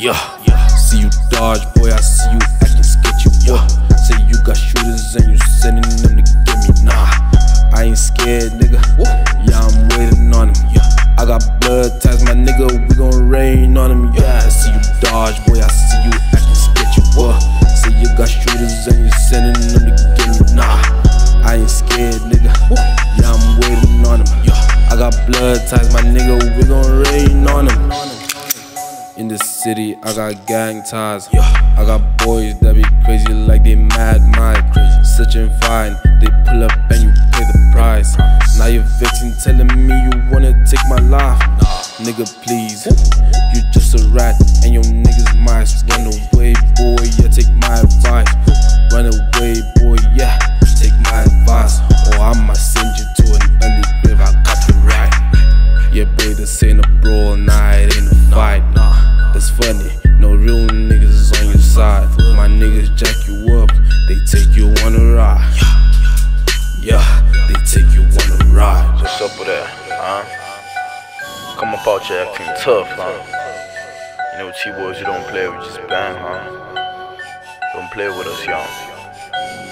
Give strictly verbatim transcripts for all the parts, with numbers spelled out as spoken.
Yeah, yeah. See you dodge, boy, I see you acting sketchy, boy. Say you got shooters and you sending them to get me, nah. I ain't scared, nigga. Yeah, I'm waiting on him. Yeah, I got blood ties, my nigga. We gon' rain on him. Yeah, I see you dodge, boy, I see you acting sketchy, boy. Say you got shooters and you sending them to get me, nah. I ain't scared, nigga. Yeah, I'm waiting on him. Yeah, I got blood ties, my nigga. We gon' rain on him. In the city, I got gang ties. Yeah. I got boys that be crazy like they mad mind. Search and find, they pull up and you pay the price. Now you're vexing, telling me you wanna take my life. Nah. Nigga, please, you just a rat and your niggas mice. Run away, boy, yeah, take my advice. Run away, boy, yeah, take my advice. Or I might send you to an early grave, I got you right. Yeah, boy, this ain't a brawl, nah, it ain't a fight. Nah. It's funny, no real niggas is on your side. My niggas jack you up, they take you on a ride. Yeah, they take you on a ride. What's up with that, huh? Come up out your acting tough, huh? You know T-boys, you don't play, we just bang, huh? Don't play with us, young.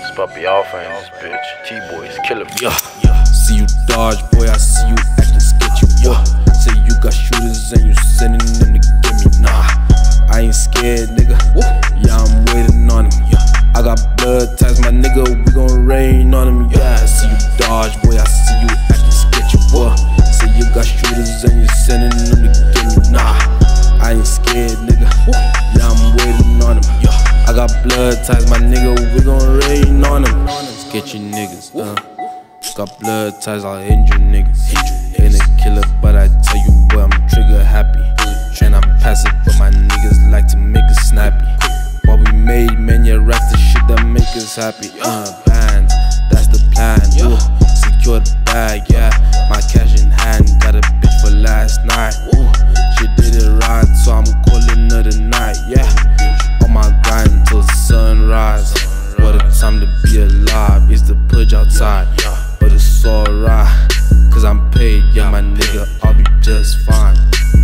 It's Papi Alpha in this bitch. T-boys, kill him. Yeah, yeah. See you dodge, boy, I see you acting sketchy, yeah. Say you got shooters and you sending them to get me, nah. I ain't scared, nigga. Yeah, I'm waiting on him. Yeah, I got blood ties, my nigga. We gon' rain on him. Yeah, I see you dodge, boy. I see you acting sketchy, boy. Say you got shooters and you sending them to get me, nah. I ain't scared, nigga. Yeah, I'm waiting on him. Yeah, I got blood ties, my nigga. We gon' rain on him. Sketchy niggas, uh. Got blood ties, I'll injure niggas. Ain't a killer, but I tell you what, I'm trigger happy. And I'm passive, but my niggas like to make us snappy. What we made, man, you rap the shit that make us happy. Uh, bands, that's the plan. Ooh, secure the bag, yeah. My cash in hand, got a bitch for last night. Ooh, she did it right, so I'm calling her tonight, yeah. On my grind till sunrise. What a time to be alive, it's the purge outside. But it's alright, cause I'm paid, yeah, my nigga, I'll be just fine.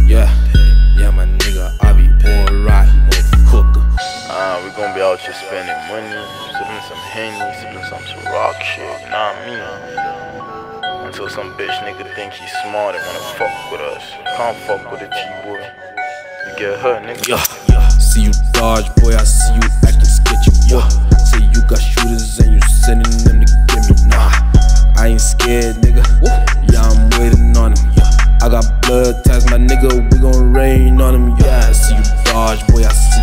Yeah, yeah, my nigga, I'll be alright, motherfucker. Ah, uh, we gon' be out here spending money, sipping some Henny, sipping some Ciroc shit, you know what I mean? Until some bitch nigga think he's smart and wanna fuck with us. Can't fuck with a T-boy, you get hurt, nigga. Yeah, yeah. See you dodge, boy, I see you acting sketchy, boy. Say you got shooters and you sending them to get me, nah. I ain't scared, nigga. Yeah, I'm waiting on him. I got blood ties, my nigga. We gon' rain on him. Yeah, I see you dodge, boy. I see